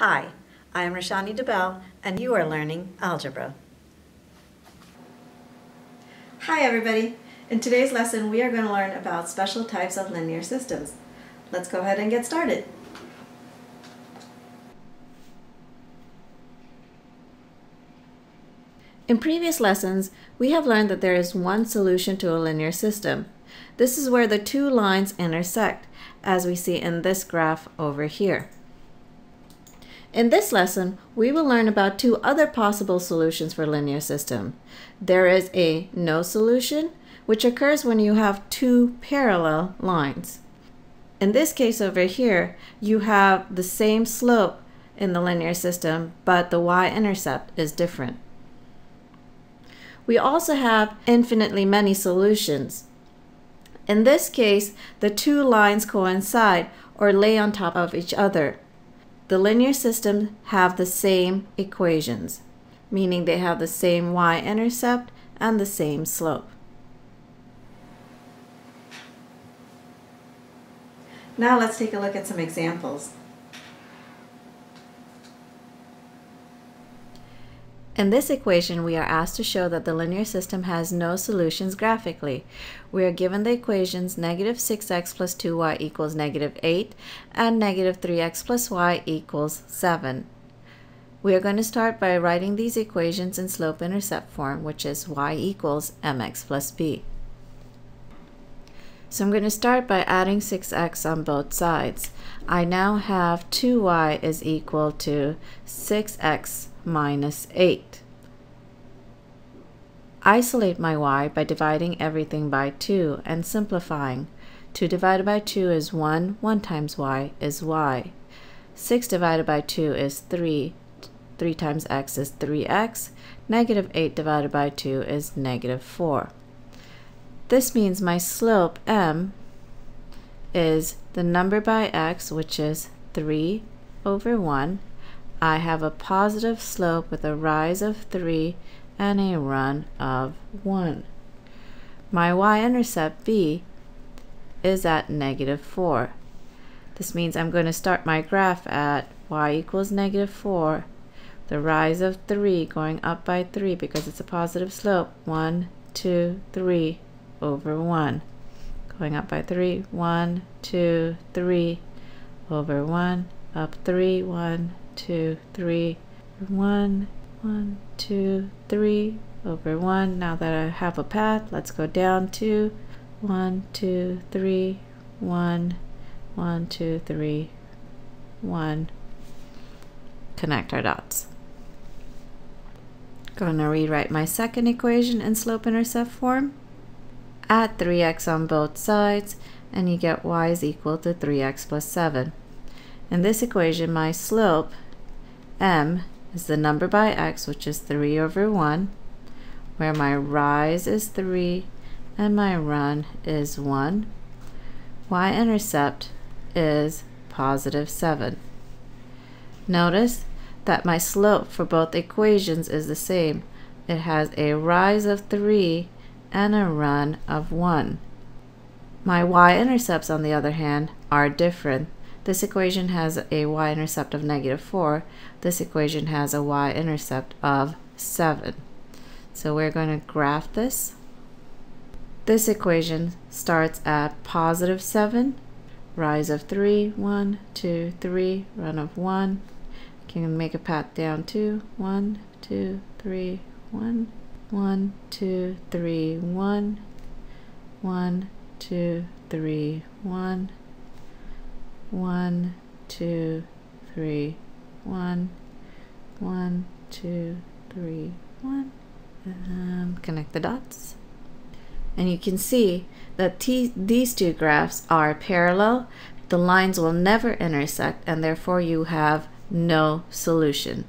Hi, I am Roshani DeBell, and you are learning algebra. Hi everybody! In today's lesson we are going to learn about special types of linear systems. Let's go ahead and get started. In previous lessons, we have learned that there is one solution to a linear system. This is where the two lines intersect, as we see in this graph over here. In this lesson, we will learn about two other possible solutions for a linear system. There is a no solution, which occurs when you have two parallel lines. In this case over here, you have the same slope in the linear system, but the y-intercept is different. We also have infinitely many solutions. In this case, the two lines coincide or lay on top of each other. The linear systems have the same equations, meaning they have the same y-intercept and the same slope. Now let's take a look at some examples. In this equation, we are asked to show that the linear system has no solutions graphically. We are given the equations negative 6x plus 2y equals negative 8 and negative 3x plus y equals 7. We are going to start by writing these equations in slope-intercept form, which is y equals mx plus b. So I'm going to start by adding 6x on both sides. I now have 2y is equal to 6x minus 8. Isolate my y by dividing everything by 2 and simplifying. 2 divided by 2 is 1, 1 times y is y. 6 divided by 2 is 3, 3 times x is 3x, negative 8 divided by 2 is negative 4. This means my slope m is the number by x, which is 3 over 1. I have a positive slope with a rise of 3 and a run of 1. My y-intercept b is at negative 4. This means I'm going to start my graph at y equals negative 4, the rise of 3 going up by 3 because it's a positive slope, 1, 2, 3. Over 1, going up by 3, 1, 2, 3, over 1, up 3, 1, 2, 3, 1, 1, 2, 3, over 1. Now that I have a path, let's go down to 1, 2, 3, 1, 1, 2, 3, 1. Connect our dots. Going to rewrite my second equation in slope-intercept form. Add 3x on both sides and you get y is equal to 3x plus 7. In this equation, my slope m is the number by x, which is 3 over 1, where my rise is 3 and my run is 1. Y-intercept is positive 7. Notice that my slope for both equations is the same. It has a rise of 3 and a run of 1. My y-intercepts, on the other hand, are different. This equation has a y-intercept of negative 4. This equation has a y-intercept of 7. So we're going to graph this. This equation starts at positive 7, rise of 3, 1, 2, 3, run of 1. I can make a path down to 1, 2, 3, 1. 1, 2, 3, 1, 1, 2, 3, 1, 1, 2, 3, 1, 1, 2, 3, 1, and connect the dots. And you can see that these two graphs are parallel. The lines will never intersect, and therefore you have no solution.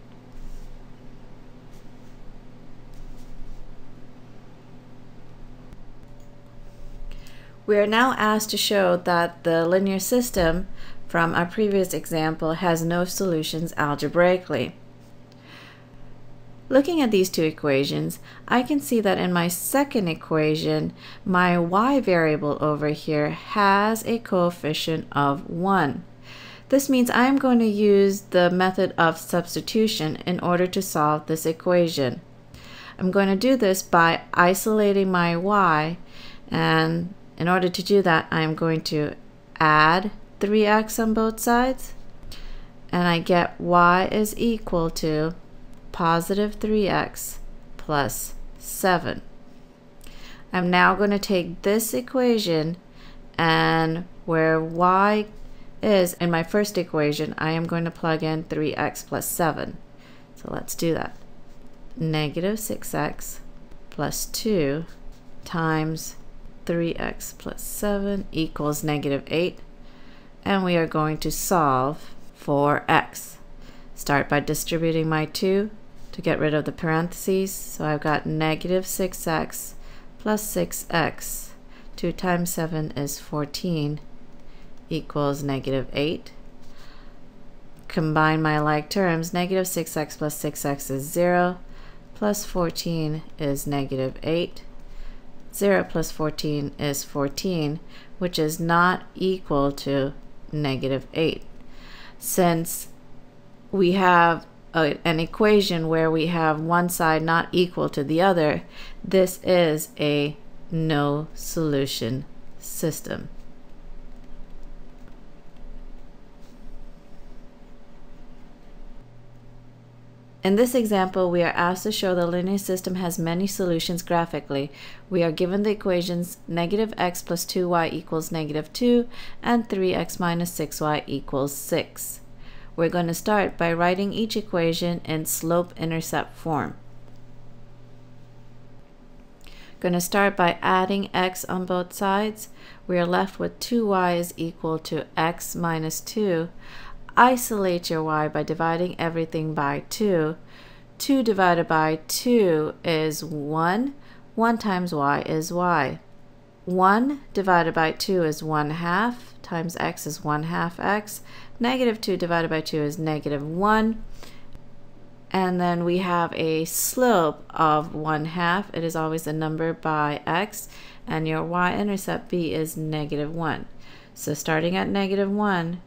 We are now asked to show that the linear system from our previous example has no solutions algebraically. Looking at these two equations, I can see that in my second equation, my y variable over here has a coefficient of 1. This means I'm going to use the method of substitution in order to solve this equation. I'm going to do this by isolating my y, and in order to do that I'm going to add 3x on both sides, and I get y is equal to positive 3x plus 7. I'm now going to take this equation, and where y is in my first equation, I am going to plug in 3x plus 7. So let's do that. Negative 6x plus 2 times 3x plus 7 equals negative 8. And we are going to solve for x. Start by distributing my 2 to get rid of the parentheses. So I've got negative 6x plus 6x. 2 times 7 is 14 equals negative 8. Combine my like terms. Negative 6x plus 6x is 0. Plus 14 is negative 8. 0 plus 14 is 14, which is not equal to negative 8. Since we have an equation where we have one side not equal to the other, this is a no solution system. In this example, we are asked to show the linear system has many solutions graphically. We are given the equations negative x plus 2y equals negative 2 and 3x minus 6y equals 6. We're going to start by writing each equation in slope-intercept form. Going to start by adding x on both sides. We are left with 2y is equal to x minus 2. Isolate your y by dividing everything by 2. 2 divided by 2 is 1. 1 times y is y. 1 divided by 2 is 1/2 times x is 1/2 x. Negative 2 divided by 2 is negative 1. And then we have a slope of 1/2. It is always the number by x, and your y-intercept b is negative 1. So starting at negative 1,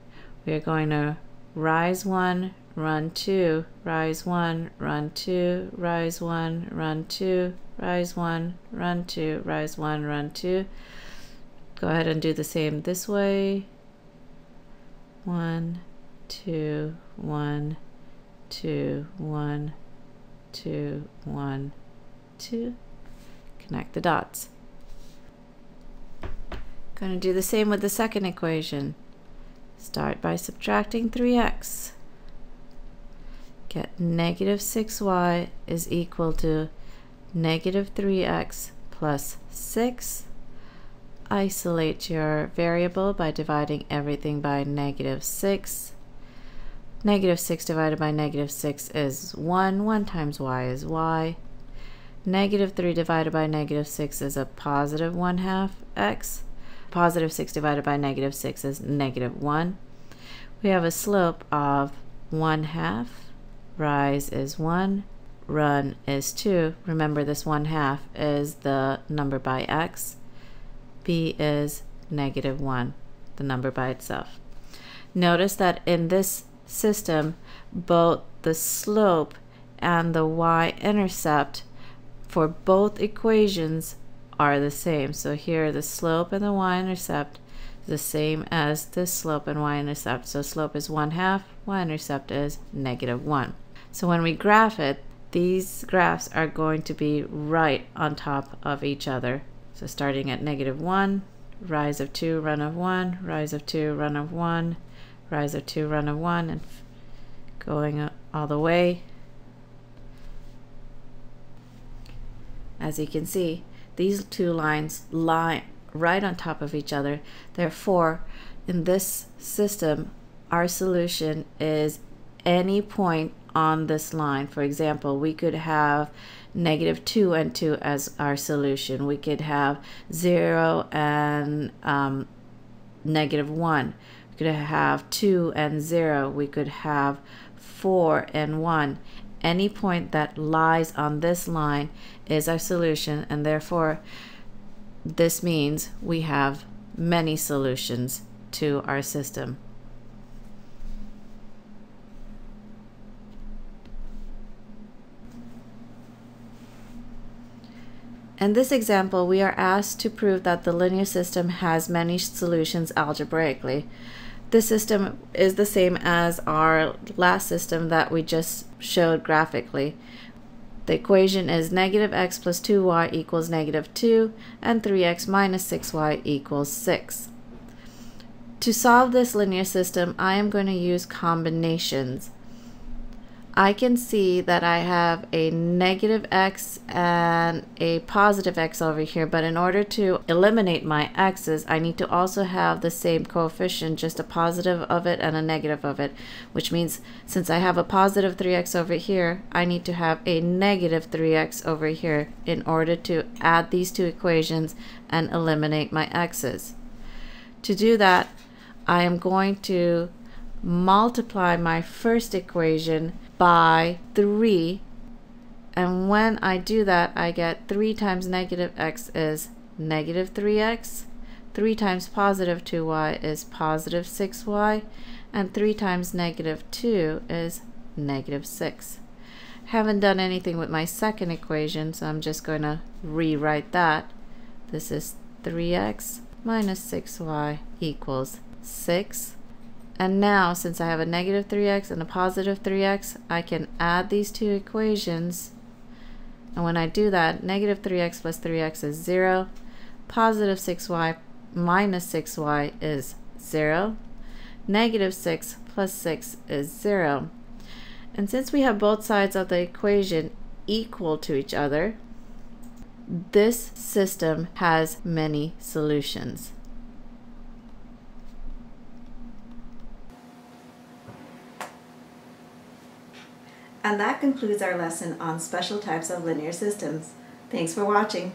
we are going to rise 1, run 2, rise 1, run 2, rise 1, run 2, rise 1, run 2, rise 1, run 2. Go ahead and do the same this way. 1, 2, 1. 2, 1, 2, 1, 2. Connect the dots. Going to do the same with the second equation. Start by subtracting 3x. Get negative 6y is equal to negative 3x plus 6. Isolate your variable by dividing everything by negative 6. Negative 6 divided by negative 6 is 1. 1 times y is y. Negative 3 divided by negative 6 is a positive 1/2 x. Positive 6 divided by negative 6 is negative 1. We have a slope of 1/2. Rise is 1. Run is 2. Remember, this 1/2 is the number by x. B is negative 1, the number by itself. Notice that in this system, both the slope and the y-intercept for both equations are the same. So here the slope and the y-intercept is the same as this slope and y-intercept. So slope is 1/2, y-intercept is negative 1. So when we graph it, these graphs are going to be right on top of each other. So starting at negative 1, rise of 2, run of 1, rise of 2, run of 1, rise of 2, run of 1, and going all the way. As you can see, these two lines lie right on top of each other. Therefore, in this system, our solution is any point on this line. For example, we could have negative 2 and 2 as our solution. We could have 0 and negative 1. We could have 2 and 0. We could have 4 and 1. Any point that lies on this line is our solution, and therefore this means we have many solutions to our system. In this example, we are asked to prove that the linear system has many solutions algebraically. This system is the same as our last system that we just showed graphically. The equation is negative x plus 2y equals negative 2, and 3x minus 6y equals 6. To solve this linear system, I am going to use combinations. I can see that I have a negative x and a positive x over here, but in order to eliminate my x's, I need to also have the same coefficient, just a positive of it and a negative of it, which means since I have a positive 3x over here, I need to have a negative 3x over here in order to add these two equations and eliminate my x's. To do that, I am going to multiply my first equation by 3, and when I do that, I get 3 times negative x is negative 3x, 3 times positive 2y is positive 6y, and 3 times negative 2 is negative 6. Haven't done anything with my second equation, so I'm just going to rewrite that. This is 3x minus 6y equals 6. And now, since I have a negative 3x and a positive 3x, I can add these two equations. And when I do that, negative 3x plus 3x is 0. Positive 6y minus 6y is 0. Negative 6 plus 6 is 0. And since we have both sides of the equation equal to each other, this system has many solutions. And that concludes our lesson on special types of linear systems. Thanks for watching.